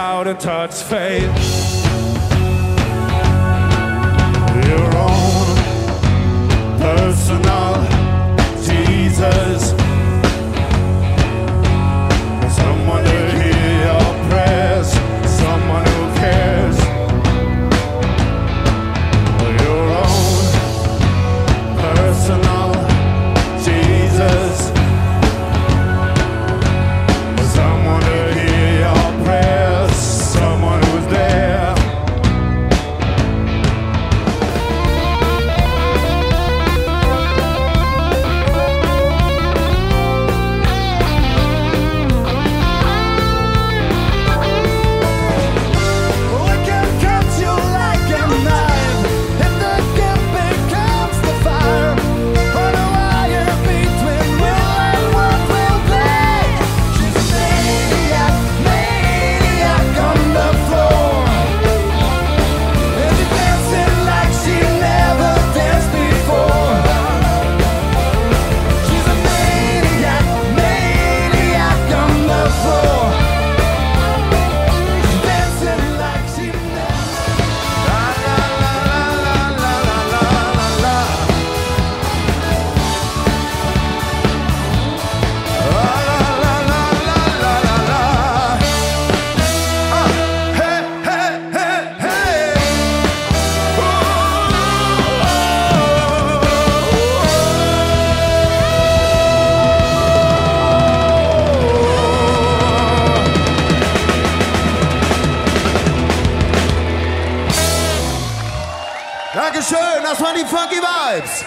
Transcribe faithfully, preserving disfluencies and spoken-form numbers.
out and touch fate. Your own personal Jesus. Someone to hear your prayers, someone who cares. Your own personal Jesus. Dankeschön, das waren die Funky Vibes.